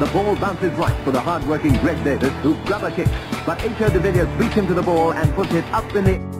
The ball bounces right for the hard-working Greg Davis, who grabs a kick, but H.O. De Villiers beats him to the ball and puts it up in the...